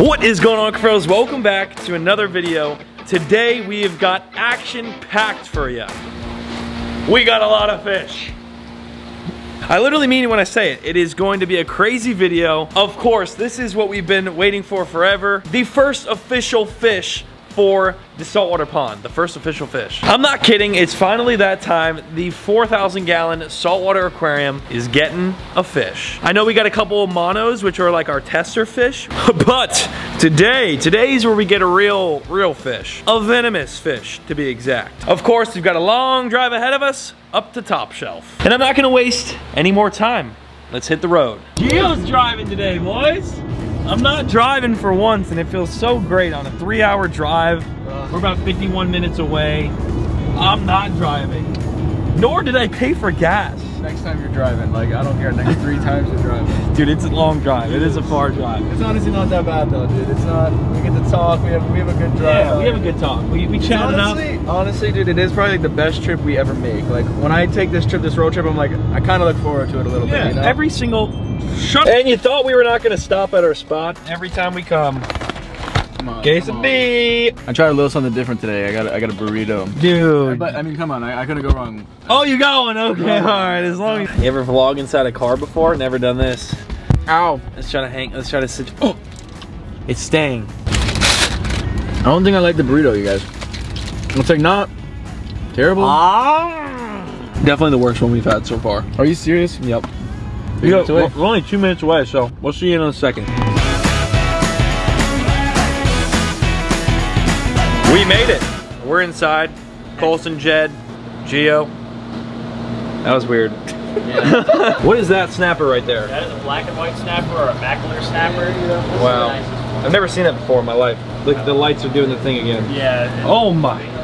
What is going on, Cuffaros? Welcome back to another video. Today we have got action packed for you. We got a lot of fish. I literally mean it when I say it. It is going to be a crazy video. Of course, this is what we've been waiting for forever. The first official fish for the saltwater pond, the first official fish. I'm not kidding, it's finally that time. The 4,000 gallon saltwater aquarium is getting a fish. I know we got a couple of monos, which are like our tester fish, but today's where we get a real fish. A venomous fish, to be exact. Of course, we've got a long drive ahead of us up to Top Shelf. And I'm not gonna waste any more time. Let's hit the road. Gio's driving today, boys. I'm not driving for once, and it feels so great on a 3-hour drive. We're about 51 minutes away. I'm not driving. Nor did I pay for gas. Next time you're driving, like, I don't care, next 3 times you're driving. Dude, it's a long drive. It is a far drive. It's honestly not that bad though, dude. It's not, we get to talk, we have a good drive. Yeah, we have a good talk. We chatted up. Honestly, dude, it is probably like the best trip we ever make. Like, when I take this trip, this road trip, I'm like, I kind of look forward to it a little bit, you know? Every single... And you thought we were not going to stop at our spot every time we come. Quesadilla. I tried a little something different today. I got a burrito. Dude. But I mean, come on. I couldn't go wrong. Oh, you got one. Okay. All right. As long as you ever vlog inside a car before? Never done this. Ow. Let's try to hang. Let's try to sit. Oh, it's staying. I don't think I like the burrito, you guys. It's like not terrible. Definitely the worst one we've had so far. Are you serious? Yep. Yo, we're only 2 minutes away, so we'll see you in a second. We made it. We're inside. Colson, Jed, Gio. That was weird. Yeah. What is that snapper right there? That is a black and white snapper or a macular snapper. Wow. I've never seen that before in my life. Look, the lights are doing the thing again. Yeah. Oh my. Yeah.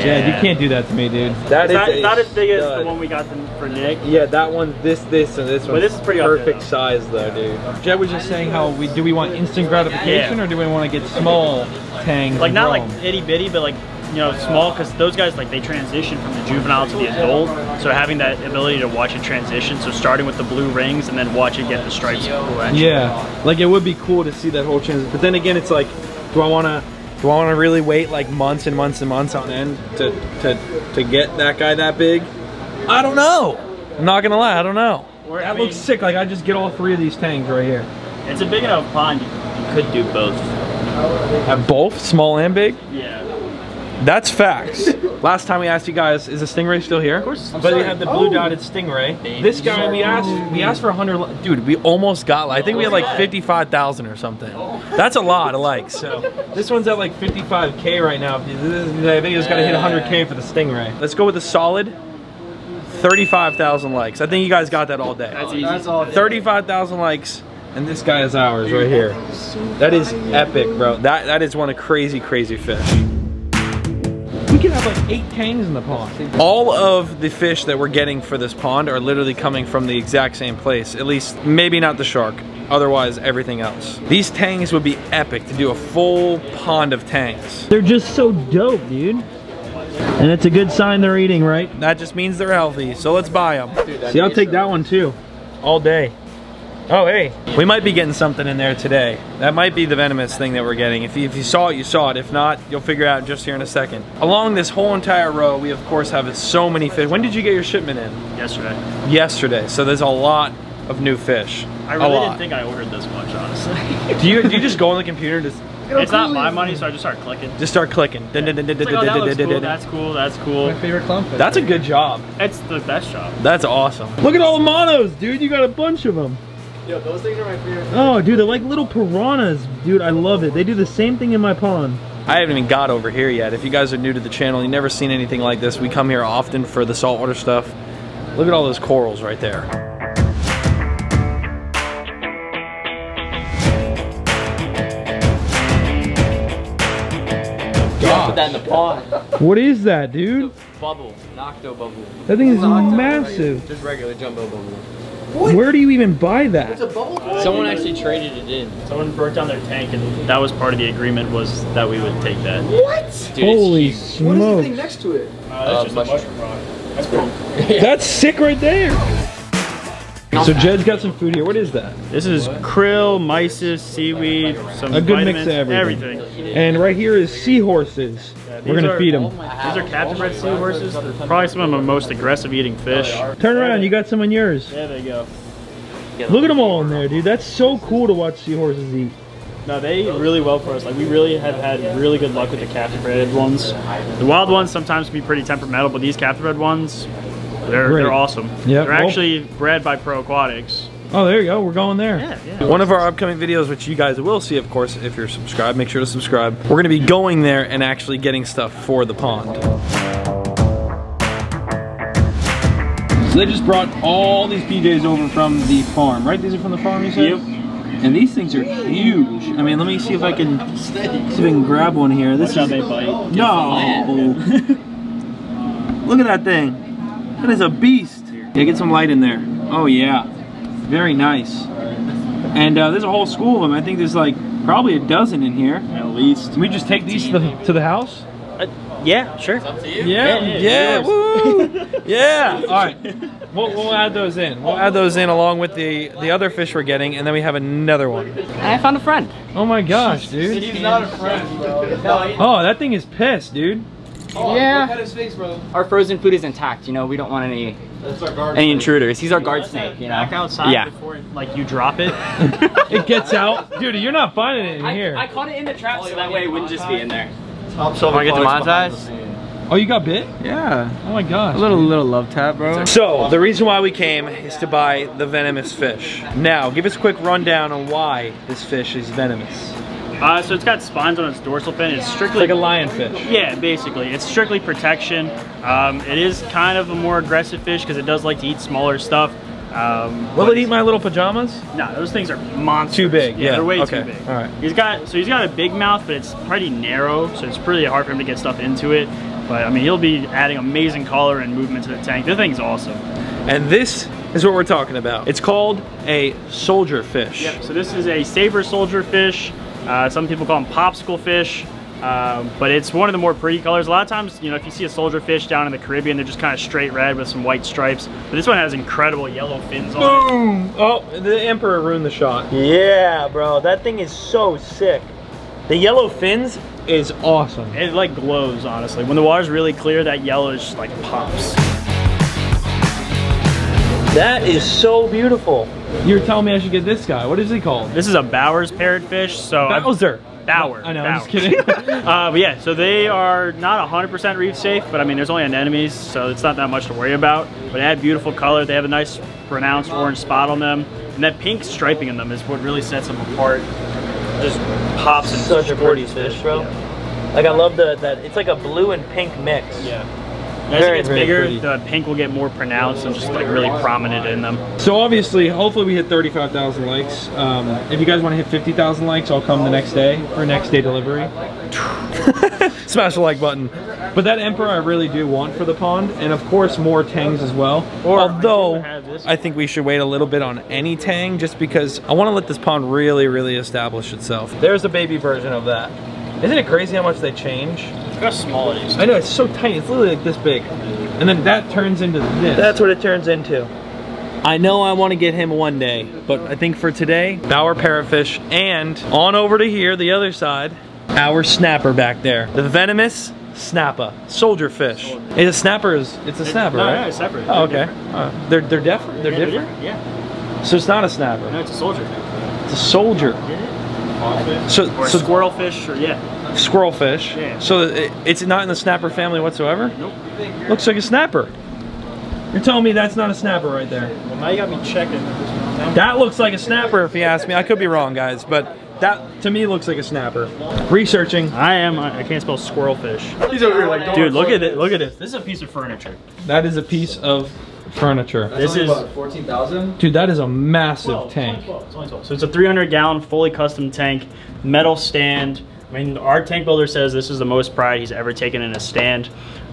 Jed, you can't do that to me, dude. That it's not as big as the one we got for Nick. Yeah, that one, this, and this one. But this is pretty perfect size, though, dude. Jed was just saying how do we want instant gratification, or do we want to get small tangs? Like not like itty bitty, but like, you know, small, because those guys, like, they transition from the juvenile to the adult. So having that ability to watch it transition, so starting with the blue rings and then watch it get the stripes. Yeah, like it would be cool to see that whole transition. But then again, it's like, do I want to really wait like months and months and months on end to get that guy that big? I don't know. I'm not gonna lie, I don't know. That looks sick. Like, I just get all 3 of these tangs right here. It's a big enough pond. You could do both. At both, small and big. Yeah. That's facts. Last time we asked you guys, is the stingray still here? Of course. But you had the blue dotted stingray. Baby. This guy, we asked for 100. Dude, we almost got. I think we had like 55,000 or something. That's a lot of likes. So this one's at like 55K right now. I think it's got to hit 100K for the stingray. Let's go with a solid 35,000 likes. I think you guys got that all day. That's easy. That's all. 35,000 likes. And this guy is ours right here. That is epic, bro. That is one of crazy fish. We could have like 8 tangs in the pond. All of the fish that we're getting for this pond are literally coming from the exact same place. At least, maybe not the shark. Otherwise, everything else. These tangs would be epic to do a full pond of tangs. They're just so dope, dude. And it's a good sign they're eating, right? That just means they're healthy, so let's buy them. Dude, see, I'll take that one too. All day. Oh, hey. We might be getting something in there today. That might be the venomous thing that we're getting. If you saw it, you saw it. If not, you'll figure out just here in a second. Along this whole entire row, we of course have so many fish. When did you get your shipment in? Yesterday. Yesterday. So there's a lot of new fish. I really didn't think I ordered this much, honestly. Do you just go on the computer and just... It's not my money, so I just start clicking. Just start clicking. That's cool, that's cool. My favorite clumpfish. That's a good job. It's the best job. That's awesome. Look at all the monos, dude. You got a bunch of them. Yo, those things are my favorite. Oh, dude, they're like little piranhas. Dude, I love it. They do the same thing in my pond. I haven't even got over here yet. If you guys are new to the channel, you've never seen anything like this. We come here often for the saltwater stuff. Look at all those corals right there. Put that in the pond. What is that, dude? Bubble. Nocto bubble. That thing is massive. Just regular jumbo bubble. What? Where do you even buy that? It's a bubble. Someone actually traded it in. Someone broke down their tank, and that was part of the agreement, was that we would take that. What? Dude, holy smokes. What is the thing next to it? That's just a mushroom rock. That's cool. That's sick right there. So Jed's got some food here. What is that? This is krill, mysis, seaweed, some a good vitamins, mix of everything. And right here is seahorses. Yeah, we're gonna feed them. These are captive bred seahorses. They're probably some of the most aggressive eating fish. Turn around, you got some on yours. There they go. Look at them all in there, dude. That's so cool to watch seahorses eat. No, they eat really well for us. Like, we really have had really good luck with the captive bred ones. The wild ones sometimes can be pretty temperamental, but these captive bred ones, they're awesome. Yep. They're actually bred by Pro Aquatics. Oh, there you go. We're going there. Yeah. One of our upcoming videos, which you guys will see, of course, if you're subscribed, make sure to subscribe. We're going to be going there and actually getting stuff for the pond. So they just brought all these PJs over from the farm, right? These are from the farm, you said? Yep. And these things are huge. I mean, let me see if I can grab one here. This is how they bite. No. Look at that thing. That is a beast. Yeah, get some light in there. Oh yeah, very nice. And there's a whole school of them. I think there's like probably a dozen in here. At least. Can we just take these to the house? Yeah, sure. It's up to you. Yeah. Woo! Yeah. All right. We'll add those in. We'll add those in along with the other fish we're getting, and then we have another one. I found a friend. Oh my gosh, dude. He's not a friend, bro. Oh, that thing is pissed, dude. Oh, yeah. Look at his face, bro. Our frozen food is intact. You know, we don't want any intruders. He's our guard snake. You know, back outside before like you drop it. It gets out, dude. You're not finding it in here. I caught it in the trap, so that way it wouldn't just be in there. So I get demonetized? Oh, you got bit? Yeah. Oh my gosh. A little love tap, bro. So the reason why we came is to buy the venomous fish. Now, give us a quick rundown on why this fish is venomous. So it's got spines on its dorsal fin. It's strictly like a lionfish. Yeah, basically. It's strictly protection. It is kind of a more aggressive fish because it does like to eat smaller stuff. Will it eat my little pajamas? No, those things are monsters. Too big. Yeah, they're way too big. All right. He's got a big mouth, but it's pretty narrow, so it's pretty hard for him to get stuff into it. But I mean, he'll be adding amazing color and movement to the tank. The thing's awesome. And this is what we're talking about. It's called a soldier fish. Yep. So this is a saber soldier fish. Some people call them popsicle fish. But it's one of the more pretty colors. A lot of times, you know, if you see a soldier fish down in the Caribbean, they're just kind of straight red with some white stripes. But this one has incredible yellow fins on it. Boom! Oh, the Emperor ruined the shot. Yeah, bro. That thing is so sick. The yellow fins is awesome. It like glows, honestly. When the water's really clear, that yellow is just like pops. That is so beautiful. You were telling me I should get this guy. What is he called? This is a Bower's parrotfish. So Bower. I know, I'm just kidding. But yeah, so they are not 100% reef safe, but I mean, there's only anemones, so it's not that much to worry about. But they have beautiful color. They have a nice pronounced orange spot on them. And that pink striping in them is what really sets them apart. Just pops and such a pretty fish, bro. Yeah. Like I love that it's like a blue and pink mix. Yeah. And as it gets bigger, the pink will get more pronounced and just like really prominent in them. So obviously, hopefully we hit 35,000 likes. If you guys want to hit 50,000 likes, I'll come the next day for next day delivery. Smash the like button. But that emperor I really do want for the pond, and of course more tangs as well. Although, I think we should wait a little bit on any tang just because I want to let this pond really, really establish itself. There's a baby version of that. Isn't it crazy how much they change? Look how small it is. I know, it's so tiny. It's literally like this big. And then that turns into this. That's what it turns into. I know I want to get him one day, but I think for today, Bower parrotfish, and on over to here, the other side, our snapper back there. The venomous snapper, soldier fish. It's a snapper, right? No, it's separate. Oh, okay. They're different? Yeah. So it's not a snapper. No, it's a soldier. It's a soldier. So squirrel fish, or squirrel fish. Yeah. So it's not in the snapper family whatsoever. Nope. Looks like a snapper. You're telling me that's not a snapper right there? Well, now you got me checking. That looks like a snapper, if you ask me. I could be wrong, guys, but that to me looks like a snapper. Researching. I can't spell squirrel fish. He's over here like, dude, look at it. Look at this. This is a piece of furniture. That is a piece of furniture. That's this is 14,000. Dude, that is a massive tank. So it's a 300-gallon fully custom tank, metal stand. I mean, our tank builder says this is the most pride he's ever taken in a stand.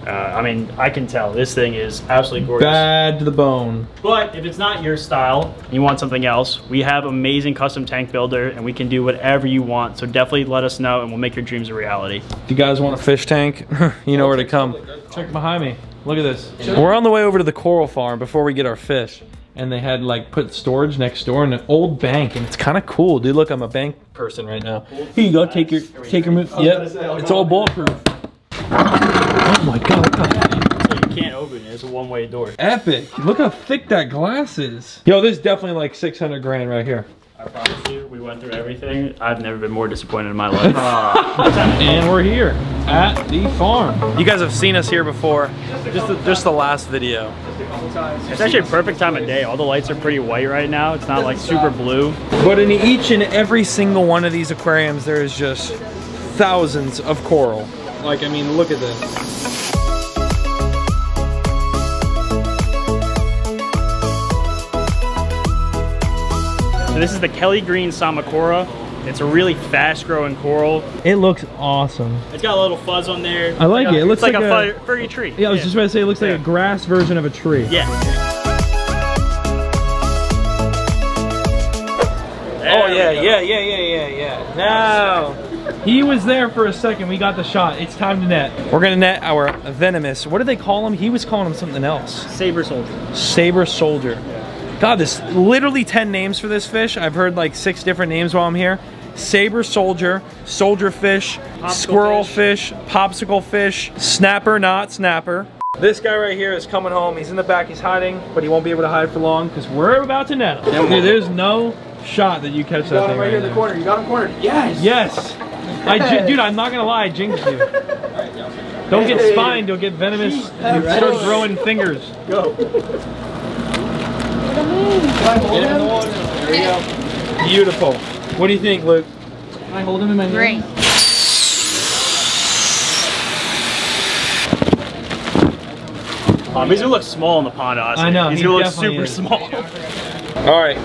I mean, I can tell this thing is absolutely gorgeous. Bad to the bone. But if it's not your style and you want something else, we have amazing custom tank builder and we can do whatever you want. So definitely let us know and we'll make your dreams a reality. If you guys want a fish tank, you know where to come. Check behind me. Look at this. We're on the way over to the coral farm before we get our fish. and they had like put storage next door in an old bank, and it's kind of cool, dude. Look, I'm a bank person right now. Here you go, take your move. Yep, it's all bulletproof. Oh my god, you can't open it. It's a one-way door. Epic. Look how thick that glass is. Yo, this is definitely like 600 grand right here. I promise you, we went through everything. I've never been more disappointed in my life. And we're here at the farm. You guys have seen us here before. Just the last video. It's actually a perfect time of day. All the lights are pretty white right now. It's not like super blue. But in each and every single one of these aquariums, there is just thousands of coral. Like, I mean, look at this. So this is the Kelly green Samacora. It's a really fast growing coral. It looks awesome. It's got a little fuzz on there. I like it. It looks like a furry tree. Yeah, I was just about to say it looks like a grass version of a tree. Yeah. Oh yeah. Now he was there for a second. We got the shot. It's time to net. We're gonna net our venomous. What do they call him? He was calling him something else. Saber soldier. Saber soldier. Yeah. God, there's literally 10 names for this fish. I've heard like 6 different names while I'm here. Saber soldier, soldier fish, popsicle squirrel fish, popsicle fish, snapper, not snapper. This guy right here is coming home. He's in the back, he's hiding, but he won't be able to hide for long because we're about to net him. Dude, there's no shot that you catch that thing right here in the corner. You got him cornered. Yes. Yes. Dude, I'm not gonna lie, I jinxed you. Don't get spined, you'll get venomous. You start growing fingers. Go. Can I hold him? There we go. Beautiful. What do you think, Luke? Can I hold him in my hand? Great. He's gonna look small in the pond, honestly. I know. He's gonna look super small. All right.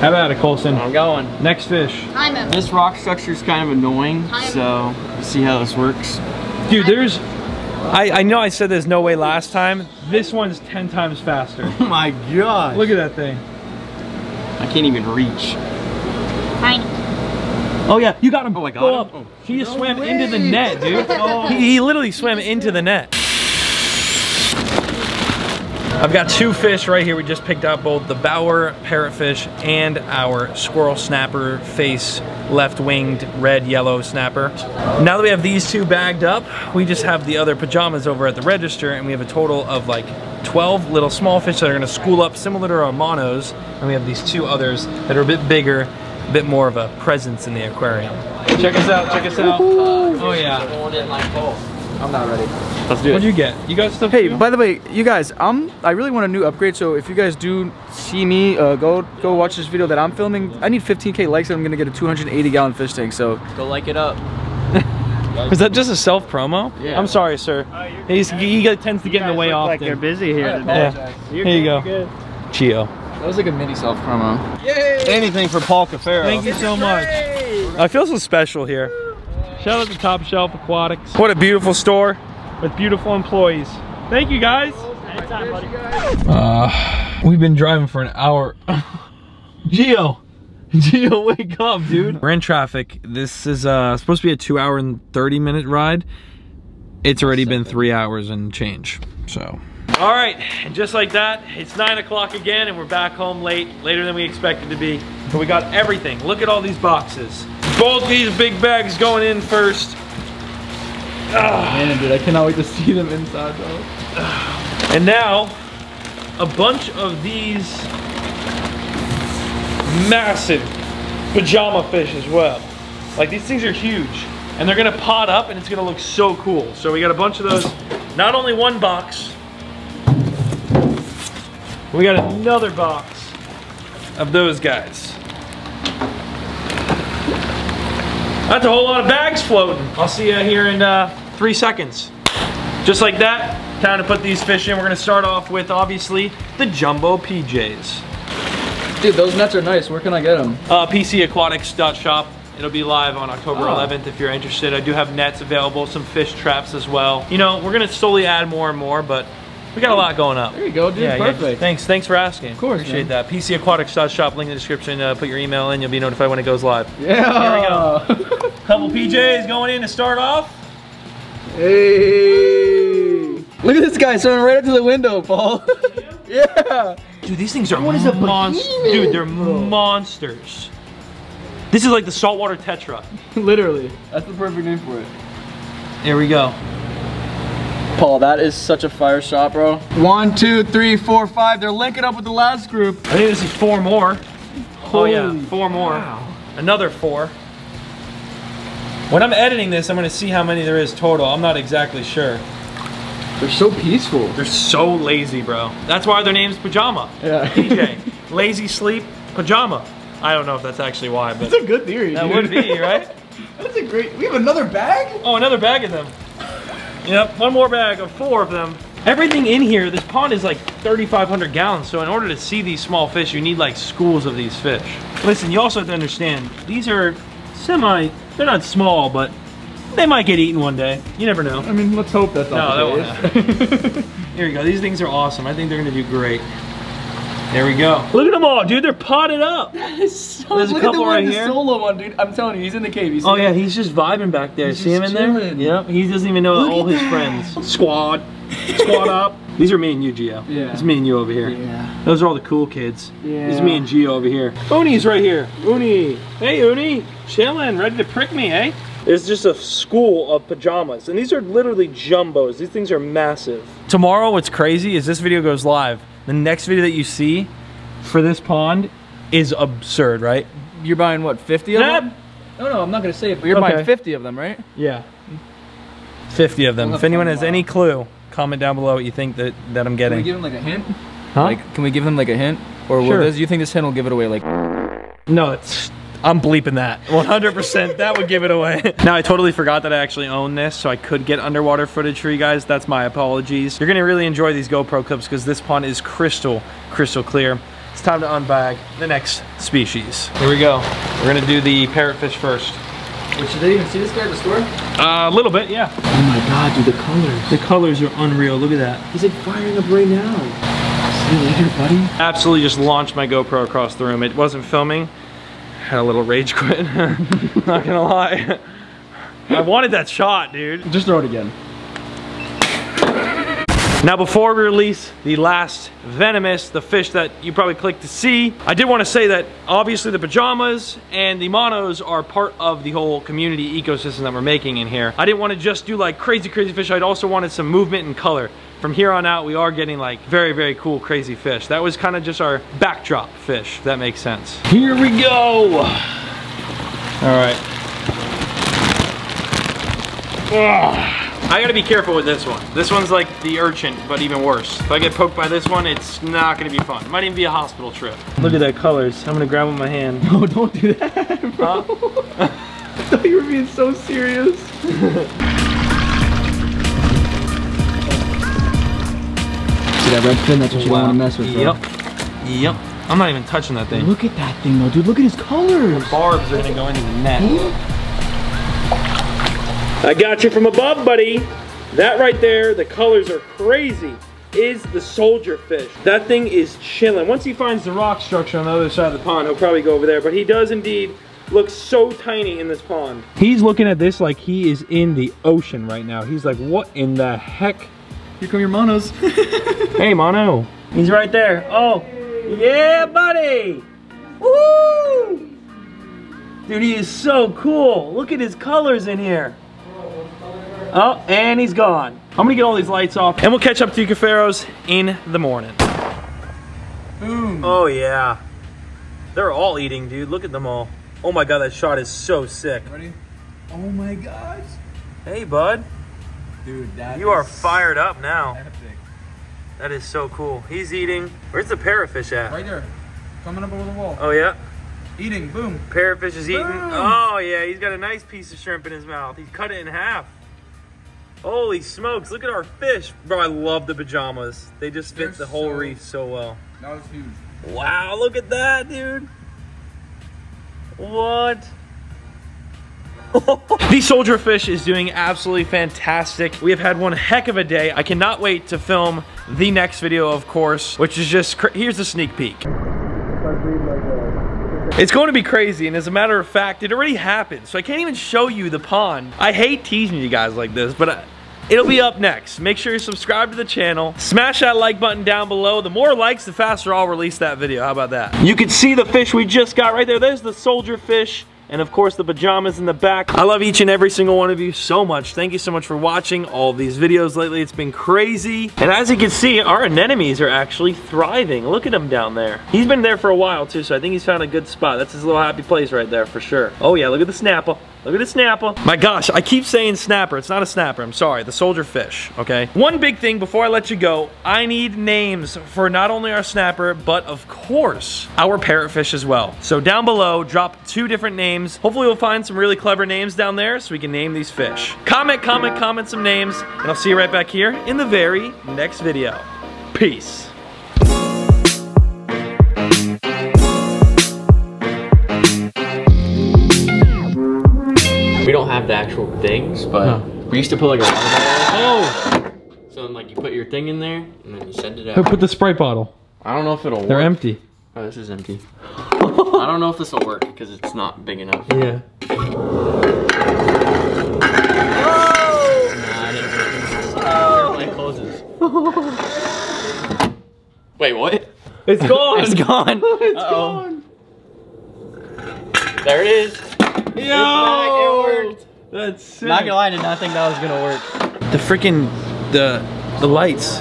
How about it, Colson? I'm going. Next fish. Time. This rock structure is kind of annoying, so we'll see how this works. Dude, there's. I know I said there's no way last time. This one's 10 times faster. Oh my god! Look at that thing. I can't even reach. Tiny. Oh yeah, you got him. Oh, I got him. Oh. He just swam into the net, dude. Oh. He literally swam into the net. I've got 2 fish right here. We just picked up both the Bower parrotfish and our squirrel snapper face, left-winged red-yellow snapper. Now that we have these 2 bagged up, we just have the other pajamas over at the register, and we have a total of like 12 little small fish that are gonna school up similar to our monos, and we have these 2 others that are a bit bigger, a bit more of a presence in the aquarium. Check us out, check us out. Oh yeah. I'm not ready. Let's do it. What'd you get? You got stuff? Hey, by the way, you guys, I really want a new upgrade. So if you guys do see me, go watch this video that I'm filming. I need 15K likes, and I'm gonna get a 280-gallon fish tank. So go like it up. Is that just a self promo? Yeah. I'm sorry, sir. He tends to get in the way often. Like they're busy here today. Yeah. Here you go. Good. Chio. That was like a mini self promo. Yay! Anything for Paul Cuffaro. Thank you so much. I feel so special here. Shout out to Top Shelf Aquatics. What a beautiful store with beautiful employees. Thank you guys. Anytime, buddy. We've been driving for an hour. Gio, wake up, dude. We're in traffic. This is supposed to be a 2-hour and 30-minute ride. It's already been 3 hours and change, so. All right, and just like that, it's 9 o'clock again, and we're back home late, later than we expected to be. But we got everything. Look at all these boxes. Both these big bags going in first. Oh, man, dude, I cannot wait to see them inside, though. And now, a bunch of these massive pajama fish as well. Like, these things are huge, and they're gonna pot up, and it's gonna look so cool. So we got a bunch of those, not only one box, we got another box of those guys. That's a whole lot of bags floating. I'll see you here in 3 seconds. Just like that, time to put these fish in. We're gonna start off with, obviously, the Jumbo PJs. Dude, those nets are nice. Where can I get them? PC Aquatics.shop. It'll be live on October 11th if you're interested. I do have nets available, some fish traps as well. You know, we're gonna slowly add more and more, but we got a lot going up. There you go, dude. Yeah, perfect. Yeah. Thanks for asking. Of course. Appreciate that. PC Aquatics.shop, link in the description. Put your email in. You'll be notified when it goes live. Yeah. Here we go. Couple PJs going in to start off. Hey. Look at this guy swimming right up to the window, Paul. Yeah. Dude, these things are monsters. Dude, they're monsters. This is like the saltwater tetra. Literally. That's the perfect name for it. Here we go. Paul, that is such a fire shot, bro. 1, 2, 3, 4, 5. They're linking up with the last group. I think this is 4 more. Holy four more. Wow. Another 4. When I'm editing this, I'm gonna see how many there is total. I'm not exactly sure. They're so peaceful. They're so lazy, bro. That's why their name's Pajama. Yeah. PJ. Lazy sleep, pajama. I don't know if that's actually why, but. That's a good theory, dude. That would be, right? That's a great, we have another bag? Oh, another bag of them. Yep, one more bag of 4 of them. Everything in here, this pond is like 3,500 gallons, so in order to see these small fish, you need like schools of these fish. Listen, you also have to understand, these are semi, they're not small, but they might get eaten one day. You never know. I mean, let's hope that's not the case. Here we go, these things are awesome. I think they're gonna do great. There we go. Look at them all, dude. They're potted up. That is so. There's a couple right here. The solo one, dude. I'm telling you, he's in the cave. Oh yeah, he's just vibing back there. See him in there? Yep. He doesn't even know all his friends. Squad. Squad up. These are me and you, Gio. Yeah. It's me and you over here. Yeah. Those are all the cool kids. Yeah. It's me and Gio over here. Uni's right here. Uni. Hey, Uni. Chilling. Ready to prick me, eh? It's just a school of pajamas, and these are literally jumbos. These things are massive. Tomorrow, what's crazy is this video goes live. The next video that you see for this pond is absurd, right? You're buying what, 50 of them? No, no, I'm not gonna say it, but you're buying 50 of them, right? Yeah, 50 of them. If anyone has any clue, comment down below what you think that I'm getting. Can we give them like a hint? Huh? Like, can we give them like a hint? Or sure. Do you think this hint will give it away? Like, no, it's. I'm bleeping that, 100%, that would give it away. Now I totally forgot that I actually own this, so I could get underwater footage for you guys. That's my apologies. You're gonna really enjoy these GoPro clips because this pond is crystal clear. It's time to unbag the next species. Here we go. We're gonna do the parrotfish first. Wait, should they even see this guy at the store? A little bit, yeah. Oh my God, dude, the colors. The colors are unreal, look at that. He's like firing up right now. See you later, buddy. Absolutely just launched my GoPro across the room. It wasn't filming. Had a little rage quit, not gonna lie. I wanted that shot, dude. Just throw it again. Now before we release the last venomous, the fish that you probably clicked to see, I did wanna say that obviously the pajamas and the monos are part of the whole community ecosystem that we're making in here. I didn't wanna just do like crazy fish, I'd also wanted some movement and color. From here on out, we are getting like very cool, crazy fish. That was kind of just our backdrop fish, if that makes sense. Here we go. All right. Ugh. I gotta be careful with this one. This one's like the urchin, but even worse. If I get poked by this one, it's not gonna be fun. It might even be a hospital trip. Look at that colors. I'm gonna grab with my hand. No, don't do that, bro. I thought you were being so serious. That red fin, that's what you want to mess with, bro. Yep. I'm not even touching that thing. Look at that thing, though, dude. Look at his colors. The barbs are going to go into the net. I got you from above, buddy. That right there, the colors are crazy, is the soldier fish. That thing is chilling. Once he finds the rock structure on the other side of the pond, he'll probably go over there. But he does indeed look so tiny in this pond. He's looking at this like he is in the ocean right now. He's like, what in the heck? Here come your monos. Hey, mono. He's right there. Oh, yeah, buddy. Woo! Dude, he is so cool. Look at his colors in here. Oh, and he's gone. I'm gonna get all these lights off and we'll catch up to you Cuffaros in the morning. Boom. Oh yeah. They're all eating, dude. Look at them all. Oh my God, that shot is so sick. Ready? Oh my gosh. Hey, bud. Dude, you are fired up now. Epic. That is so cool. He's eating. Where's the parrotfish at? Right there. Coming up over the wall. Oh, yeah? Eating. Boom. Parrotfish is eating. Oh, yeah. He's got a nice piece of shrimp in his mouth. He cut it in half. Holy smokes. Look at our fish. Bro, I love the pajamas. They just fit the whole reef so well. That was huge. Wow. Look at that, dude. What? The soldier fish is doing absolutely fantastic. We have had one heck of a day. I cannot wait to film the next video, of course, which is just, here's a sneak peek. It's going to be crazy, and as a matter of fact, it already happened, so I can't even show you the pond. I hate teasing you guys like this, but It'll be up next. Make sure you subscribe to the channel. Smash that like button down below. The more likes, the faster I'll release that video. How about that? You can see the fish we just got right there. There's the soldier fish. And of course the pajamas in the back. I love each and every single one of you so much. Thank you so much for watching all these videos lately. It's been crazy. And as you can see, our anemones are actually thriving. Look at him down there. He's been there for a while too, so I think he's found a good spot. That's his little happy place right there for sure. Oh yeah, look at the snapper. Look at the snapper. My gosh, I keep saying snapper. It's not a snapper, I'm sorry. The soldier fish, okay? One big thing before I let you go, I need names for not only our snapper, but of course, our parrotfish as well. So down below, drop 2 different names. Hopefully we'll find some really clever names down there so we can name these fish. Comment some names, and I'll see you right back here in the very next video. Peace. We don't have the actual things, but we used to put like a water bottle. Oh! So then like you put your thing in there and then you send it out. Or put the Sprite bottle. I don't know if it'll work. They're empty. Oh, this is empty. I don't know if this will work because it's not big enough. Yeah. Nah, it closes. Wait, what? It's gone! It's gone! It's gone! There it is! Yo! It worked. That's sick. Not gonna lie, I did not think that was gonna work. The freaking the lights.